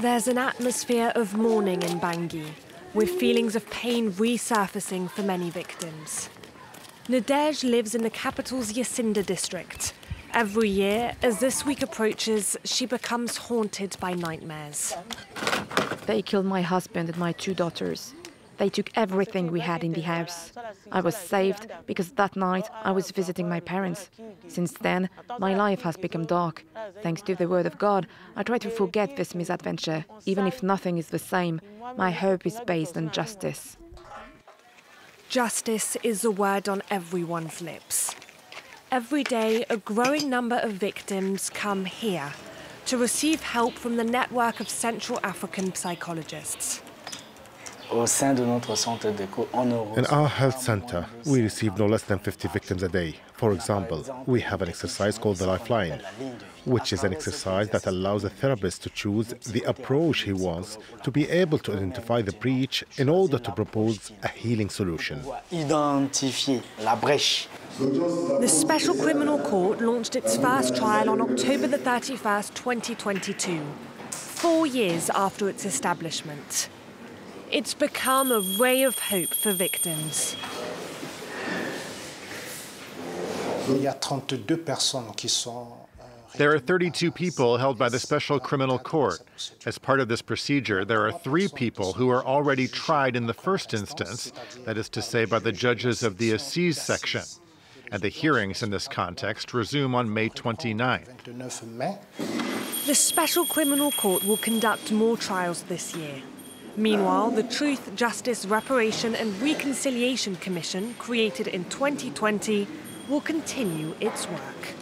There's an atmosphere of mourning in Bangui, with feelings of pain resurfacing for many victims. Nadej lives in the capital's Yacinda district. Every year, as this week approaches, she becomes haunted by nightmares. They killed my husband and my two daughters. They took everything we had in the house. I was saved because that night I was visiting my parents. Since then, my life has become dark. Thanks to the word of God, I try to forget this misadventure, even if nothing is the same. My hope is based on justice. Justice is a word on everyone's lips. Every day, a growing number of victims come here to receive help from the network of Central African psychologists. In our health center, we receive no less than 50 victims a day. For example, we have an exercise called the Lifeline, which is an exercise that allows a therapist to choose the approach he wants to be able to identify the breach in order to propose a healing solution. The Special Criminal Court launched its first trial on October the 31st, 2022, 4 years after its establishment. It's become a ray of hope for victims. There are 32 people held by the Special Criminal Court. As part of this procedure, there are 3 people who are already tried in the first instance, that is to say by the judges of the Assize section. And the hearings in this context resume on May 29th. The Special Criminal Court will conduct more trials this year. Meanwhile, the Truth, Justice, Reparation and Reconciliation Commission, created in 2020, will continue its work.